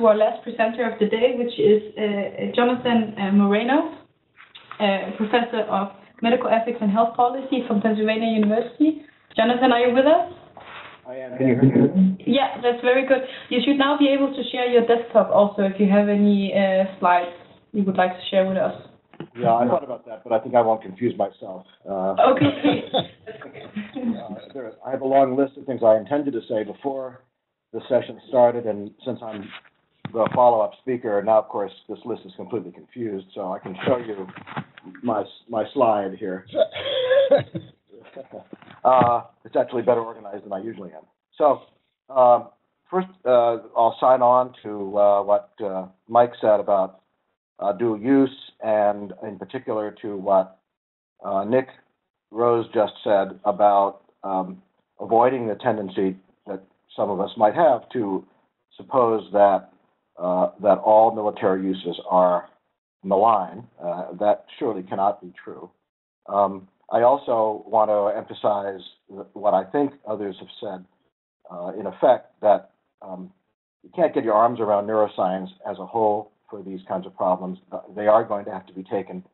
to our last presenter of the day, which is Jonathan Moreno, Professor of Medical Ethics and Health Policy from Pennsylvania University. Jonathan, are you with us? I am. Can you hear me? Yeah, that's very good. You should now be able to share your desktop also if you have any slides you would like to share with us. Yeah, I thought about that, but I think I won't confuse myself. Okay. I have a long list of things I intended to say before the session started, and since I'm the follow-up speaker, now, of course, this list is completely confused, so I can show you my slide here. It's actually better organized than I usually am. So first, I'll sign on to what Mike said about dual use, and in particular to what Nick Rose just said about avoiding the tendency that some of us might have to suppose that that all military uses are malign. That surely cannot be true. I also want to emphasize what I think others have said, in effect, that you can't get your arms around neuroscience as a whole for these kinds of problems. They are going to have to be taken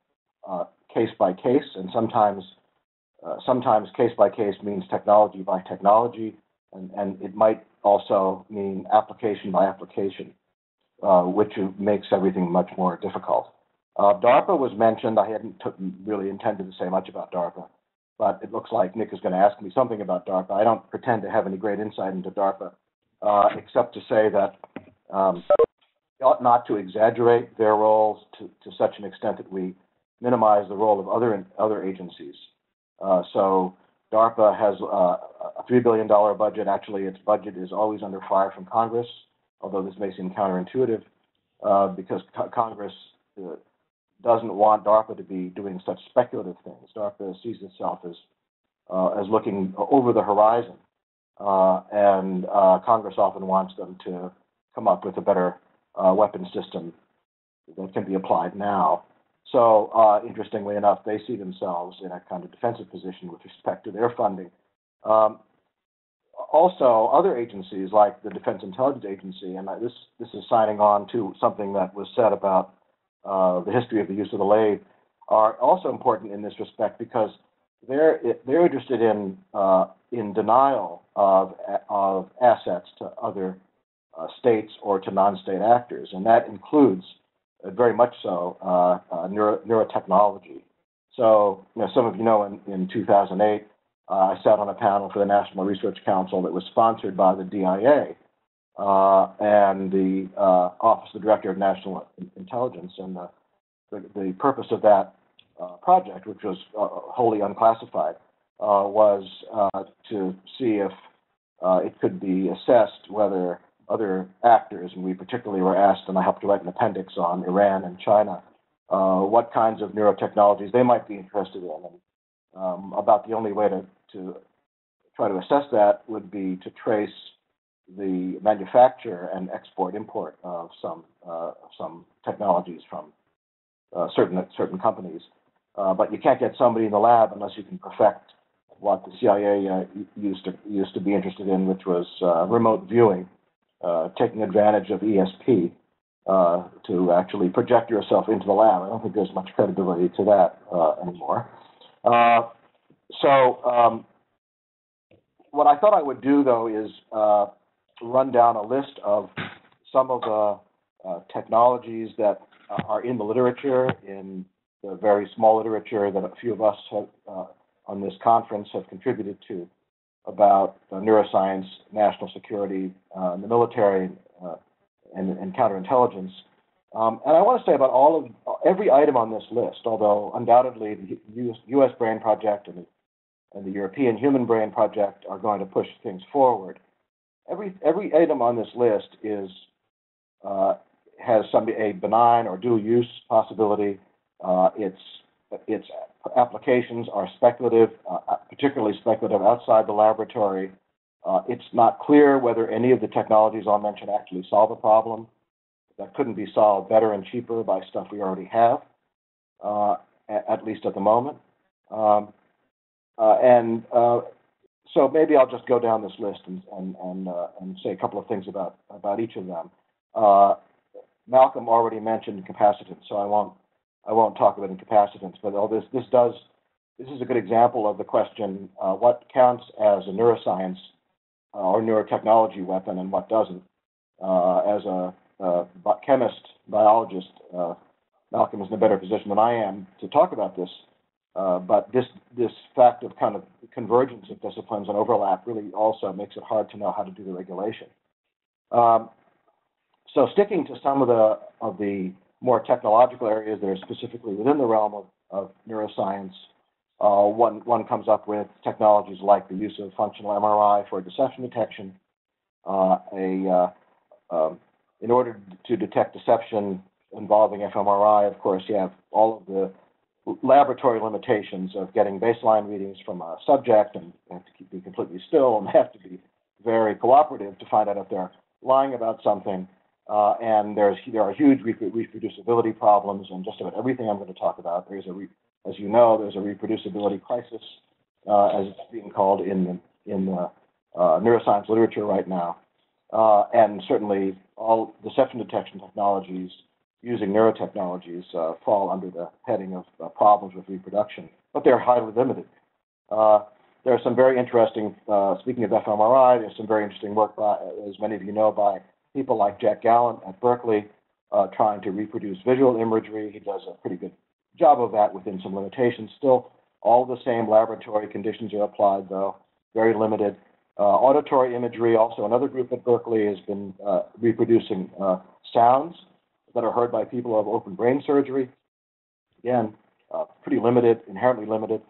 case by case, and sometimes case by case means technology by technology, and it might also mean application by application, which makes everything much more difficult. DARPA was mentioned. I hadn't really intended to say much about DARPA, but it looks like Nick is going to ask me something about DARPA. I don't pretend to have any great insight into DARPA, except to say that we ought not to exaggerate their roles to such an extent that we minimize the role of other agencies. So DARPA has a $3 billion budget. Actually, its budget is always under fire from Congress, although this may seem counterintuitive, because Congress doesn't want DARPA to be doing such speculative things. DARPA sees itself as looking over the horizon, and Congress often wants them to come up with a better weapon system that can be applied now. So, interestingly enough, they see themselves in a kind of defensive position with respect to their funding. Also, other agencies like the Defense Intelligence Agency, and this is signing on to something that was said about the history of the use of the lathe, are also important in this respect because they're interested in denial of assets to other states or to non-state actors, and that includes very much so neurotechnology. So, you know, some of you know in 2008 I sat on a panel for the National Research Council that was sponsored by the DIA. And the Office of the Director of National Intelligence, and the purpose of that project, which was wholly unclassified, was to see if it could be assessed whether other actors, and we particularly were asked, and I helped to write an appendix on Iran and China, what kinds of neurotechnologies they might be interested in. And about the only way to try to assess that would be to trace the manufacture and export-import of some technologies from certain companies, but you can't get somebody in the lab unless you can perfect what the CIA used to be interested in, which was remote viewing, taking advantage of ESP to actually project yourself into the lab. I don't think there's much credibility to that anymore. So what I thought I would do, though, is run down a list of some of the technologies that are in the literature, in the very small literature that a few of us have, on this conference have contributed to, about neuroscience, national security, the military, and counterintelligence. And I want to say about every item on this list, although undoubtedly the U.S. Brain Project and the European Human Brain Project are going to push things forward. Every item on this list has a benign or dual use possibility. Its applications are speculative, particularly speculative outside the laboratory. It's not clear whether any of the technologies I'll mention actually solve a problem. That couldn't be solved better and cheaper by stuff we already have, at least at the moment. So maybe I'll just go down this list and say a couple of things about each of them. Malcolm already mentioned incapacitants, so I won't talk about incapacitants. But all this is a good example of the question: what counts as a neuroscience or neurotechnology weapon, and what doesn't? As a chemist, biologist, Malcolm is in a better position than I am to talk about this. But this fact of kind of convergence of disciplines and overlap really also makes it hard to know how to do the regulation. So sticking to some of the more technological areas that are specifically within the realm of neuroscience, one comes up with technologies like the use of functional MRI for deception detection. In order to detect deception involving fMRI, of course, you have all of the laboratory limitations of getting baseline readings from a subject, and have to be completely still, and have to be very cooperative to find out if they're lying about something. And there are huge reproducibility problems in just about everything I'm going to talk about. As you know, there's a reproducibility crisis, as it's being called in the neuroscience literature right now. And certainly, all deception detection technologies using neurotechnologies fall under the heading of problems with reproduction, but they're highly limited. There are some very interesting, speaking of fMRI, there's some very interesting work by, as many of you know, by people like Jack Gallant at Berkeley, trying to reproduce visual imagery. He does a pretty good job of that within some limitations. Still, all the same laboratory conditions are applied, though, very limited. Auditory imagery, also another group at Berkeley, has been reproducing sounds that are heard by people who have open brain surgery. Again, pretty limited, inherently limited.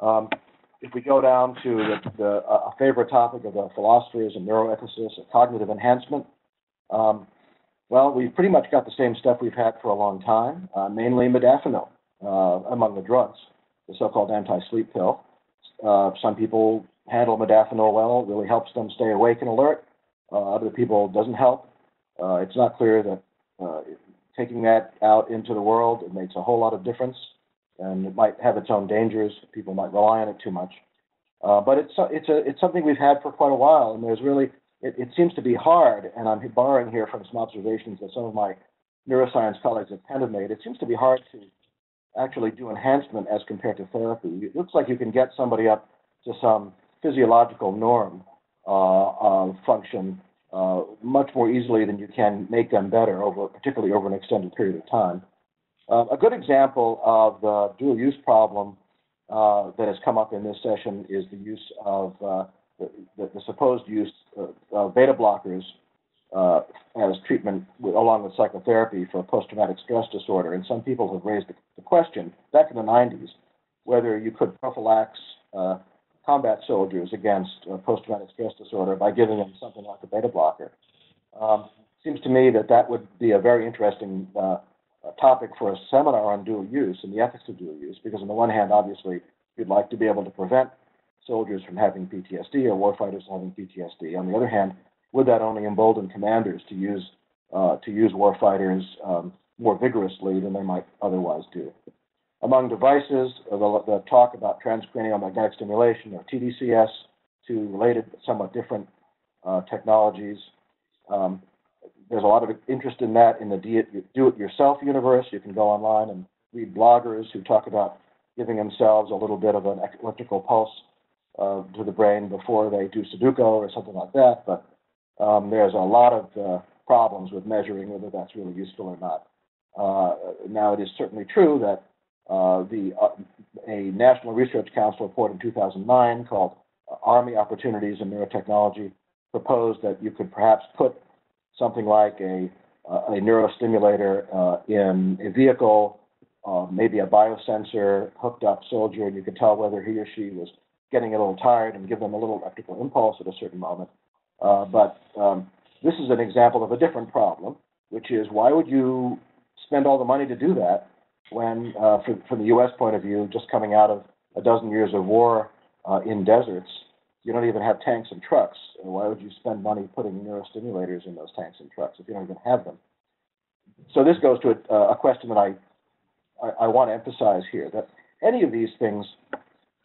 If we go down to a favorite topic of the philosophers and neuroethicists, cognitive enhancement, well, we've pretty much got the same stuff we've had for a long time, mainly modafinil among the drugs, the so-called anti-sleep pill. Some people handle modafinil well, really helps them stay awake and alert. Other people, doesn't help. It's not clear that taking that out into the world, it makes a whole lot of difference, and it might have its own dangers. People might rely on it too much, but it's something we've had for quite a while, and there's really it seems to be hard. And I'm borrowing here from some observations that some of my neuroscience colleagues at Penn have made. It seems to be hard to actually do enhancement as compared to therapy. It looks like you can get somebody up to some physiological norm of function much more easily than you can make them better, particularly over an extended period of time. A good example of the dual-use problem that has come up in this session is the use of the supposed use of beta blockers as treatment along with psychotherapy for post-traumatic stress disorder. And some people have raised the question back in the 90s whether you could prophylax combat soldiers against post-traumatic stress disorder by giving them something like a beta blocker. Seems to me that would be a very interesting topic for a seminar on dual use and the ethics of dual use, because on the one hand, obviously, you'd like to be able to prevent soldiers from having PTSD or warfighters from having PTSD. On the other hand, would that only embolden commanders to use warfighters more vigorously than they might otherwise do? Among devices, the talk about transcranial magnetic stimulation, or TDCS, two related but somewhat different technologies. There's a lot of interest in that in the do-it-yourself universe. You can go online and read bloggers who talk about giving themselves a little bit of an electrical pulse to the brain before they do Sudoku or something like that. But there's a lot of problems with measuring whether that's really useful or not. Now, it is certainly true that a National Research Council report in 2009 called Army Opportunities in Neurotechnology proposed that you could perhaps put something like a neurostimulator in a vehicle, maybe a biosensor hooked up soldier, and you could tell whether he or she was getting a little tired and give them a little electrical impulse at a certain moment. But this is an example of a different problem, which is why would you spend all the money to do that when, from the U.S. point of view, just coming out of a dozen years of war in deserts, you don't even have tanks and trucks. Why would you spend money putting neurostimulators in those tanks and trucks if you don't even have them? So this goes to a question that I want to emphasize here, that any of these things,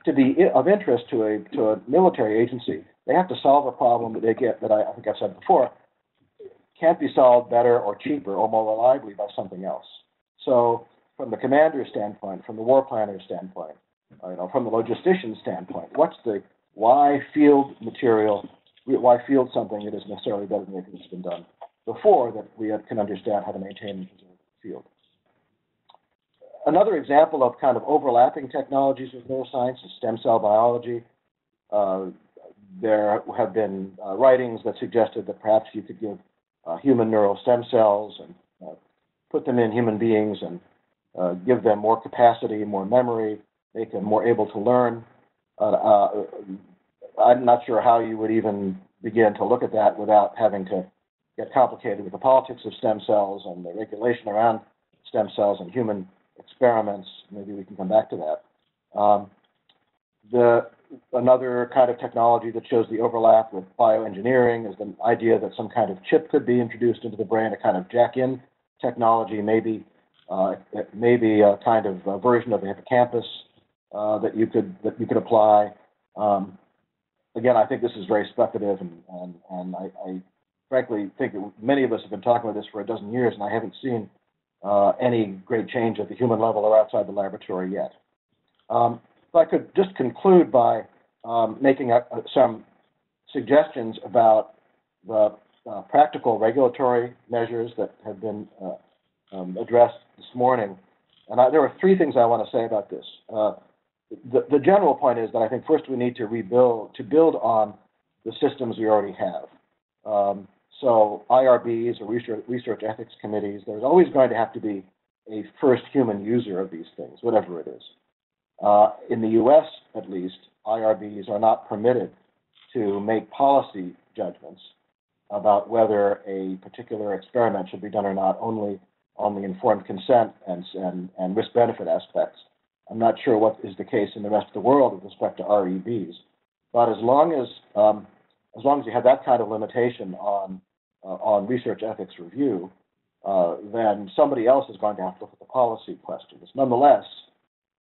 to be of interest to a military agency, they have to solve a problem that they get, that I think I've said before, can't be solved better or cheaper or more reliably by something else. So from the commander's standpoint, from the war planner's standpoint, from the logistician's standpoint, why field something that is necessarily better than anything that's been done before that we can understand how to maintain and preserve the field. Another example of kind of overlapping technologies with neuroscience is stem cell biology. There have been writings that suggested that perhaps you could give human neural stem cells and put them in human beings and give them more capacity, more memory, make them more able to learn. I'm not sure how you would even begin to look at that without having to get complicated with the politics of stem cells and the regulation around stem cells and human experiments. Maybe we can come back to that. Another kind of technology that shows the overlap with bioengineering is the idea that some kind of chip could be introduced into the brain, a kind of jack-in technology, maybe a kind of a version of the hippocampus that you could apply. Again, I think this is very speculative, and I frankly think that many of us have been talking about this for a dozen years, and I haven't seen any great change at the human level or outside the laboratory yet. So I could just conclude by making some suggestions about the practical regulatory measures that have been addressed this morning. And there are three things I want to say about this. The general point is that I think first we need to build on the systems we already have. So IRBs or research ethics committees, there's always going to have to be a first human user of these things, whatever it is. In the U.S., at least, IRBs are not permitted to make policy judgments about whether a particular experiment should be done or not, only on the informed consent and risk-benefit aspects. I'm not sure what is the case in the rest of the world with respect to REBs, but as long as you have that kind of limitation on research ethics review, then somebody else is going to have to look at the policy questions. Nonetheless,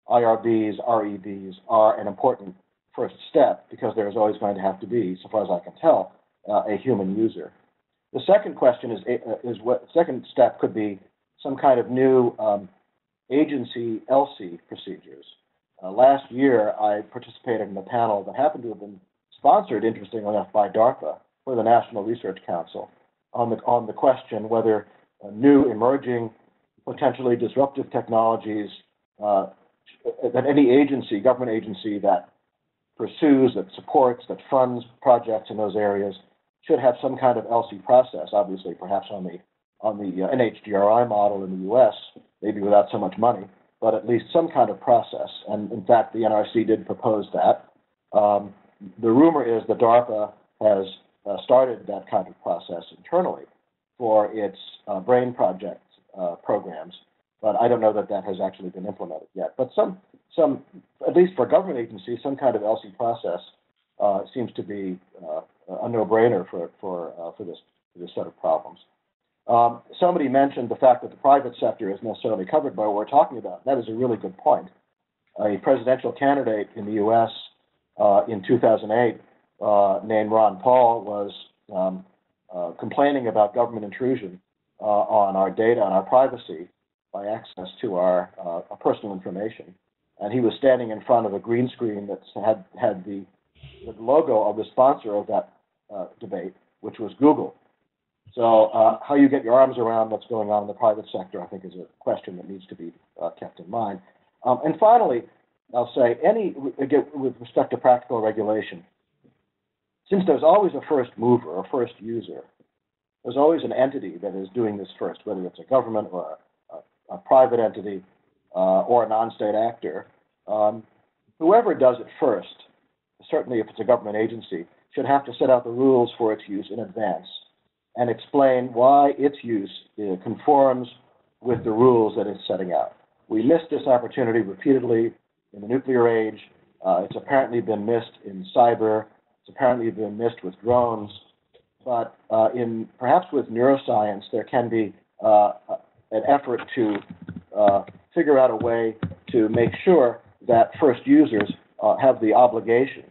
IRBs, REBs are an important first step because there is always going to have to be, so far as I can tell, a human user. The second question is what second step could be some kind of new agency ELSI procedures. Last year, I participated in a panel that happened to have been sponsored, interestingly enough, by DARPA for the National Research Council on the question whether new emerging, potentially disruptive technologies that any agency, government agency that pursues, that supports, that funds projects in those areas should have some kind of ELSI process, obviously perhaps on the NHGRI model in the U.S., maybe without so much money, but at least some kind of process. And in fact, the NRC did propose that. The rumor is that DARPA has started that kind of process internally for its brain project programs, but I don't know that that has actually been implemented yet. But some at least for government agencies, some kind of ELSI process seems to be a no-brainer for this set of problems. Somebody mentioned the fact that the private sector isn't necessarily covered by what we're talking about. That is a really good point. A presidential candidate in the U.S. in 2008 named Ron Paul was complaining about government intrusion on our data and our privacy by access to our personal information. And he was standing in front of a green screen that had the logo of the sponsor of that debate, which was Google. So how you get your arms around what's going on in the private sector, I think, is a question that needs to be kept in mind. And finally, I'll say, again, with respect to practical regulation, since there's always a first mover or first user, there's always an entity that is doing this first, whether it's a government or a private entity or a non-state actor. Whoever does it first, certainly if it's a government agency, should have to set out the rules for its use in advance and explain why its use conforms with the rules that it's setting out. We missed this opportunity repeatedly in the nuclear age. It's apparently been missed in cyber. It's apparently been missed with drones. But perhaps with neuroscience, there can be an effort to figure out a way to make sure that first users have the obligation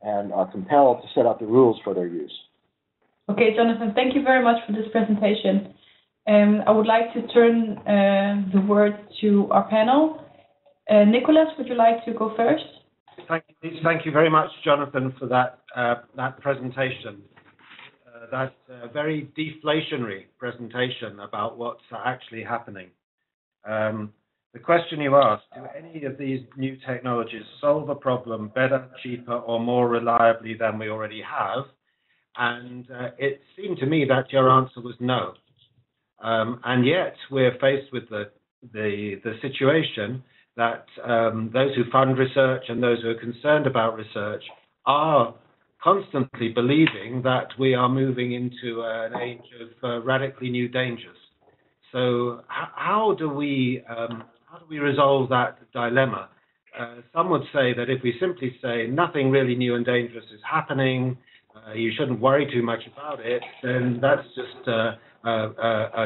and are compelled to set out the rules for their use. Okay, Jonathan, thank you very much for this presentation. I would like to turn the word to our panel. Nicholas, would you like to go first? Thank you very much, Jonathan, for that, that presentation. That's a very deflationary presentation about what's actually happening. The question you asked, do any of these new technologies solve a problem better, cheaper, or more reliably than we already have? And it seemed to me that your answer was no. And yet we're faced with the situation that those who fund research and those who are concerned about research are constantly believing that we are moving into an age of radically new dangers. So how do we resolve that dilemma? Some would say that if we simply say nothing really new and dangerous is happening, you shouldn't worry too much about it, then that's just a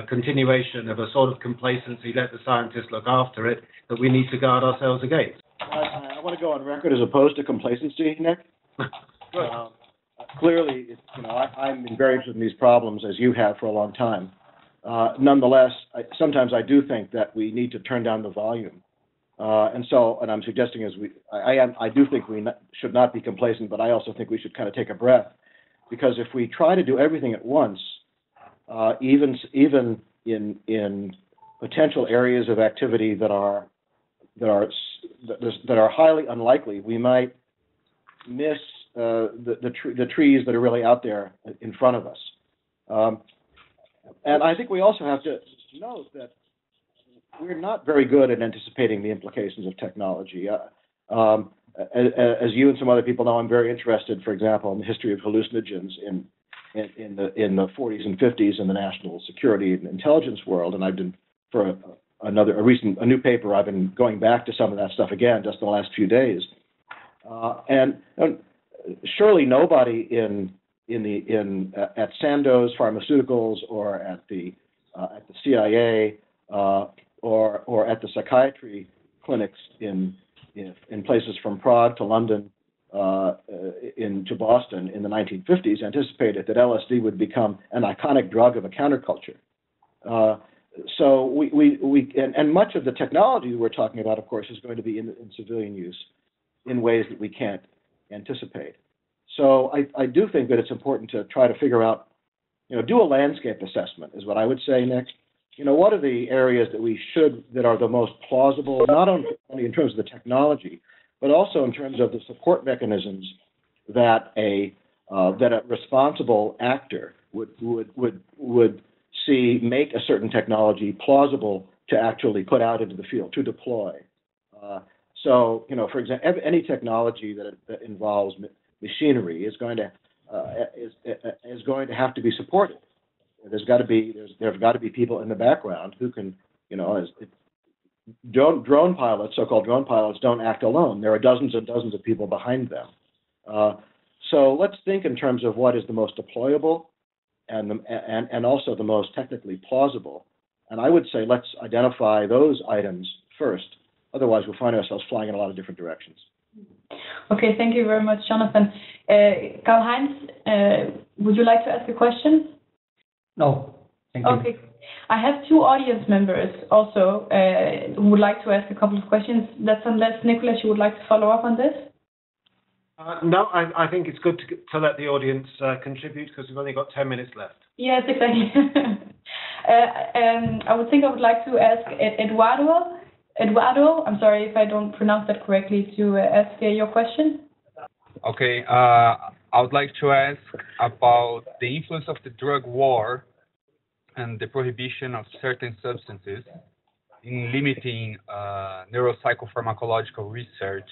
continuation of a sort of complacency, let the scientists look after it, that we need to guard ourselves against. I want to go on record as opposed to complacency, Nick. Clearly, you know, I've been very interested in these problems, as you have, for a long time. Nonetheless, sometimes I do think that we need to turn down the volume. And I'm suggesting as I do think we should not be complacent, but I also think we should kind of take a breath, because if we try to do everything at once, even in potential areas of activity that are highly unlikely, we might miss the trees that are really out there in front of us. And I think we also have to note that we're not very good at anticipating the implications of technology. As you and some other people know, I'm very interested, for example, in the history of hallucinogens in the 40s and 50s in the national security and intelligence world. And I've been, for a new paper, I've been going back to some of that stuff again just in the last few days. And surely nobody at Sandoz Pharmaceuticals or at the CIA. Or at the psychiatry clinics in places from Prague to London to Boston in the 1950s, anticipated that LSD would become an iconic drug of a counterculture. So much of the technology we're talking about, of course, is going to be in civilian use in ways that we can't anticipate. So I do think that it's important to try to figure out, you know, do a landscape assessment is what I would say next. You know, what are the areas that are the most plausible, not only in terms of the technology, but also in terms of the support mechanisms that a responsible actor would see make a certain technology plausible to actually put out into the field, to deploy. So, you know, for example, any technology that involves machinery is going to have to be supported. There's got to be people in the background who can, you know, so-called drone pilots don't act alone. There are dozens and dozens of people behind them. So let's think in terms of what is the most deployable and also the most technically plausible. And I would say let's identify those items first. Otherwise, we'll find ourselves flying in a lot of different directions. Okay, thank you very much, Jonathan. Karl Heinz, would you like to ask a question? No, thank you. Okay. I have two audience members also who would like to ask a couple of questions. That's unless, Nicholas, you would like to follow up on this? No, I think it's good to let the audience contribute, because we've only got 10 minutes left. Yes, exactly. I would like to ask Eduardo, I'm sorry if I don't pronounce that correctly, to ask your question. Okay. I would like to ask about the influence of the drug war and the prohibition of certain substances in limiting neuropsychopharmacological research,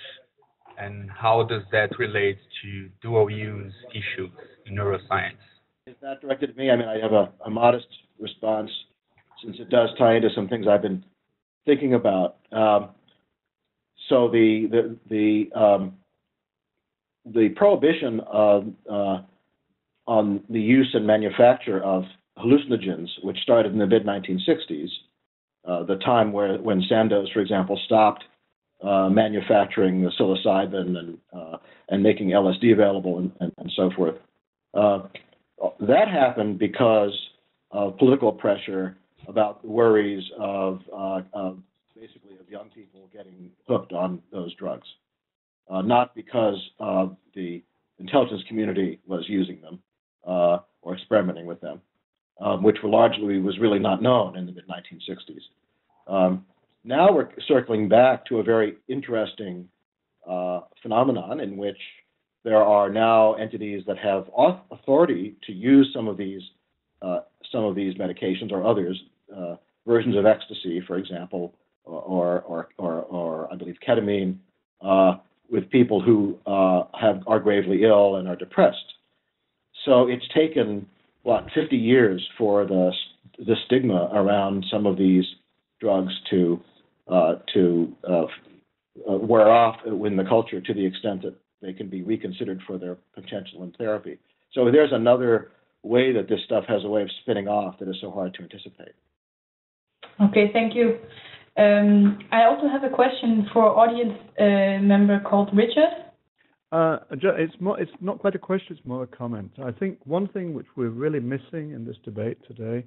and how does that relate to dual use issues in neuroscience? Is that directed at me? I mean, I have a modest response, since it does tie into some things I've been thinking about. The prohibition on the use and manufacture of hallucinogens, which started in the mid-1960s, the time when Sandoz, for example, stopped manufacturing the psilocybin and making LSD available and so forth, That happened because of political pressure about the worries of basically of young people getting hooked on those drugs, not because the intelligence community was using them or experimenting with them, which were largely was really not known in the mid-1960s. Now we're circling back to a very interesting phenomenon in which there are now entities that have authority to use some of these medications or others, versions of ecstasy, for example, or I believe ketamine, with people who are gravely ill and are depressed. So it's taken, what, 50 years for the stigma around some of these drugs to wear off in the culture to the extent that they can be reconsidered for their potential in therapy. So there's another way that this stuff has a way of spinning off that is so hard to anticipate. Okay, thank you. I also have a question for audience member called Richard. It's not quite a question, it's more a comment. I think one thing which we're really missing in this debate today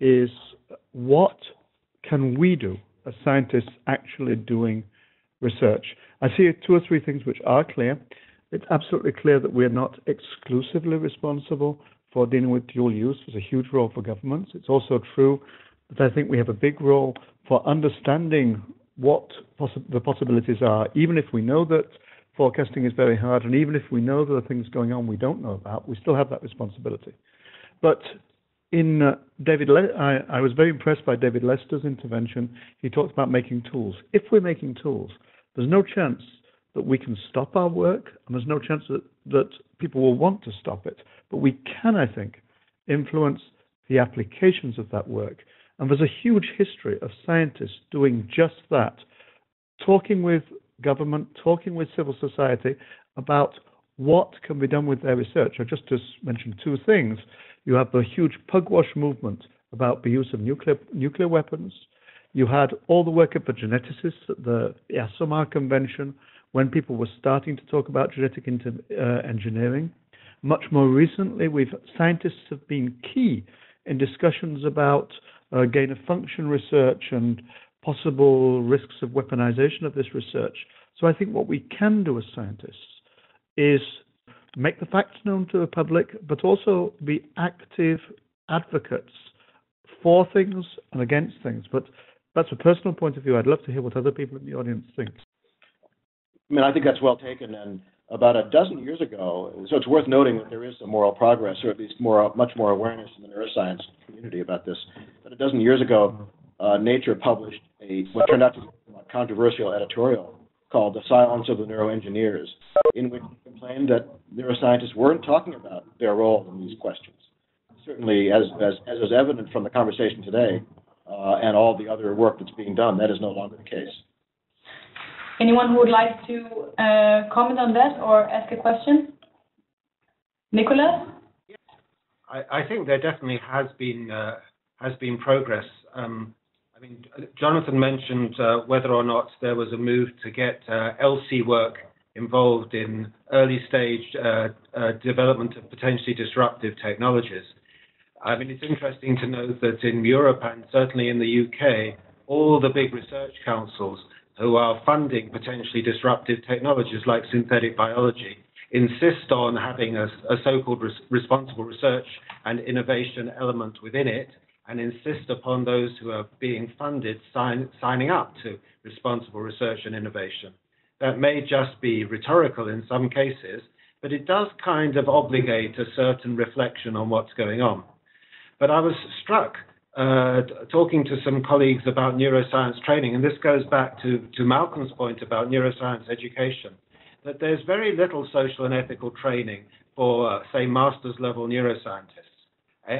is what can we do as scientists actually doing research? I see two or three things which are clear. It's absolutely clear that we're not exclusively responsible for dealing with dual use. It's a huge role for governments. It's also true that I think we have a big role for understanding what the possibilities are, even if we know that forecasting is very hard, and even if we know there are things going on we don't know about, we still have that responsibility. But in I was very impressed by David Lester's intervention. He talked about making tools. If we're making tools, there's no chance that we can stop our work, and there's no chance that people will want to stop it. But we can, I think, influence the applications of that work. And there's a huge history of scientists doing just that, talking with government, talking with civil society about what can be done with their research. I just mentioned two things. You have the huge Pugwash movement about the use of nuclear weapons. You had all the work of the geneticists at the ASOMAR Convention when people were starting to talk about genetic engineering. Much more recently, scientists have been key in discussions about gain-of-function research and possible risks of weaponization of this research. So I think what we can do as scientists is make the facts known to the public, but also be active advocates for things and against things. But that's a personal point of view. I'd love to hear what other people in the audience think. I mean, I think that's well taken. And about a dozen years ago, so it's worth noting that there is some moral progress, or at least much more awareness in the neuroscience community about this. But a dozen years ago, Nature published what turned out to be a controversial editorial called The Silence of the Neuroengineers, in which it complained that neuroscientists weren't talking about their role in these questions. Certainly, as is evident from the conversation today and all the other work that's being done, that is no longer the case. Anyone who would like to comment on that or ask a question? Nicolas? I think there definitely has been progress. I mean, Jonathan mentioned whether or not there was a move to get ELSI work involved in early stage development of potentially disruptive technologies. I mean, it's interesting to note that in Europe and certainly in the UK, all the big research councils who are funding potentially disruptive technologies like synthetic biology insist on having a so-called responsible research and innovation element within it, and insist upon those who are being funded signing up to responsible research and innovation. That may just be rhetorical in some cases, but it does kind of obligate a certain reflection on what's going on. But I was struck talking to some colleagues about neuroscience training, and this goes back to Malcolm's point about neuroscience education, that there's very little social and ethical training for, say, master's level neuroscientists.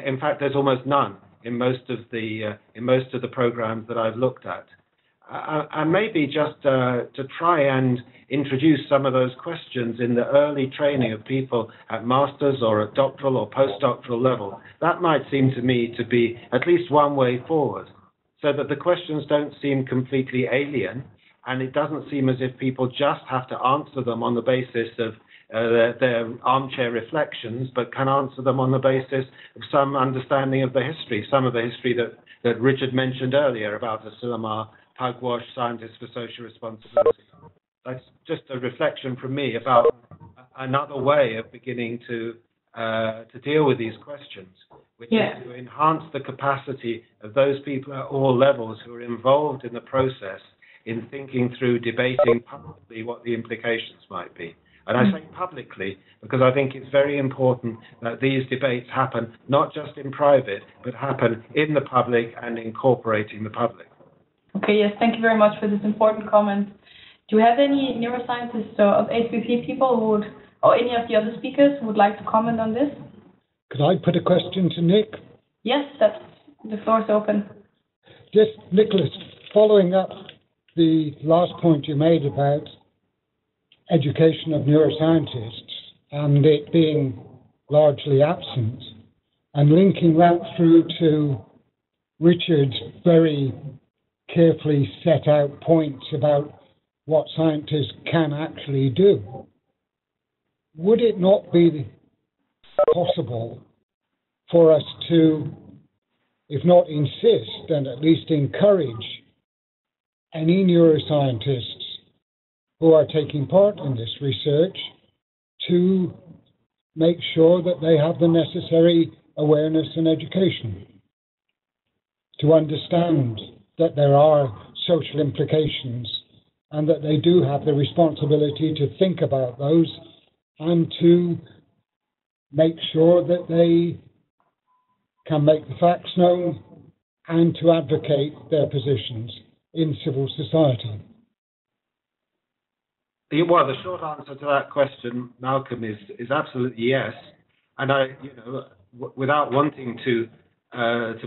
In fact, there's almost none in most of the programs that I've looked at. And maybe just to try and introduce some of those questions in the early training of people at master's or at doctoral or postdoctoral level. That might seem to me to be at least one way forward, so that the questions don't seem completely alien, and it doesn't seem as if people just have to answer them on the basis of their armchair reflections, but can answer them on the basis of some understanding of the history, some of the history that Richard mentioned earlier about Asilomar, Pugwash, Scientists for Social Responsibility. That's just a reflection from me about another way of beginning to deal with these questions, which is to enhance the capacity of those people at all levels who are involved in the process in thinking through, debating publicly what the implications might be. And I say publicly because I think it's very important that these debates happen not just in private, but happen in the public and incorporating the public. Okay, yes, thank you very much for this important comment. Do you have any neuroscientists or HBP people who would, or any of the other speakers who would like to comment on this? Could I put a question to Nick? Yes, the floor is open. Yes, Nicholas, following up the last point you made about education of neuroscientists and it being largely absent, and linking that through to Richard's very carefully set out points about what scientists can actually do, would it not be possible for us to, if not insist, then at least encourage any neuroscientists who are taking part in this research to make sure that they have the necessary awareness and education to understand that there are social implications and that they do have the responsibility to think about those and to make sure that they can make the facts known and to advocate their positions in civil society? Well, the short answer to that question, Malcolm, is absolutely yes. And I, without wanting to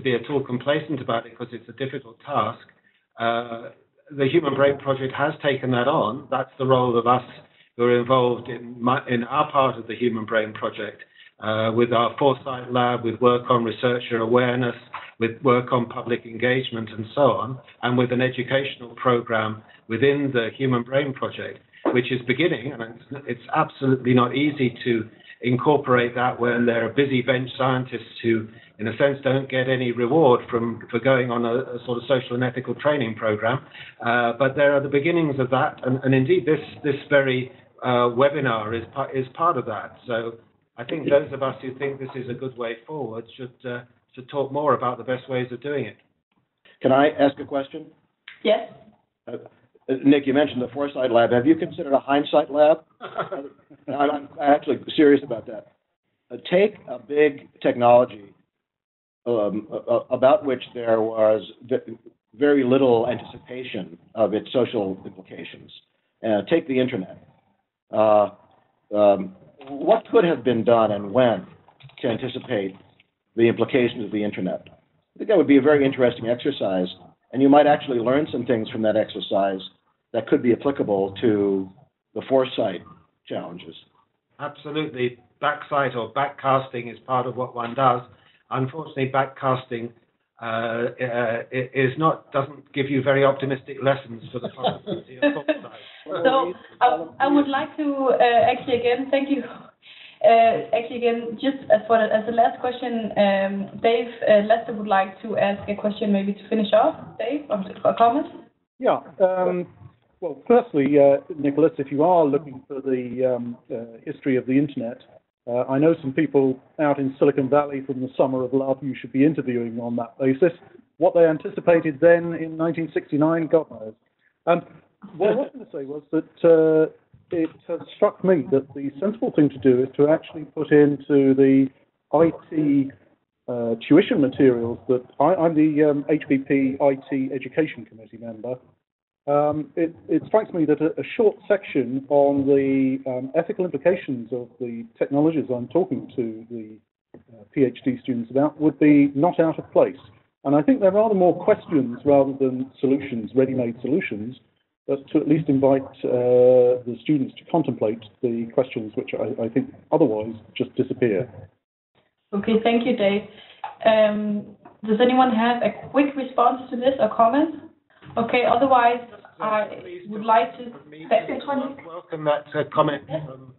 be at all complacent about it, because it's a difficult task, the Human Brain Project has taken that on. That's the role of us who are involved in our part of the Human Brain Project, with our Foresight Lab, with work on researcher awareness, with work on public engagement and so on, and with an educational program within the Human Brain Project, which is beginning, and it's absolutely not easy to incorporate that when there are busy bench scientists who, in a sense, don't get any reward for going on a sort of social and ethical training program. But there are the beginnings of that, and indeed this very webinar is part of that. So I think those of us who think this is a good way forward should talk more about the best ways of doing it. Can I ask a question? Yes. Nick, you mentioned the Foresight Lab. Have you considered a hindsight lab? I'm actually serious about that. Take a big technology about which there was very little anticipation of its social implications. Take the internet. What could have been done and when to anticipate the implications of the internet? I think that would be a very interesting exercise. And you might actually learn some things from that exercise that could be applicable to the foresight challenges. Absolutely. Backsight or backcasting is part of what one does. Unfortunately, backcasting doesn't give you very optimistic lessons for the possibility of foresight. So I would like to actually again thank you. Just as the last question, Dave Lester would like to ask a question, maybe to finish off. Dave, or Thomas? Yeah. Well, firstly, Nicholas, if you are looking for the history of the internet, I know some people out in Silicon Valley from the summer of love you should be interviewing on that basis. What they anticipated then in 1969, God knows. What I was going to say was that it has struck me that the sensible thing to do is to actually put into the IT tuition materials that I'm the HBP IT Education Committee member. It strikes me that a short section on the ethical implications of the technologies I'm talking to the PhD students about would be not out of place. And I think there are rather more questions rather than solutions, ready-made solutions, but to at least invite the students to contemplate the questions which I think otherwise just disappear. Okay, thank you, Dave. Does anyone have a quick response to this or comment? Okay, otherwise I would like to welcome that comment from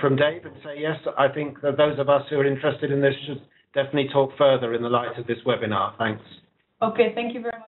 from Dave and say, yes, I think that those of us who are interested in this should definitely talk further in the light of this webinar. Thanks. Okay, thank you very much.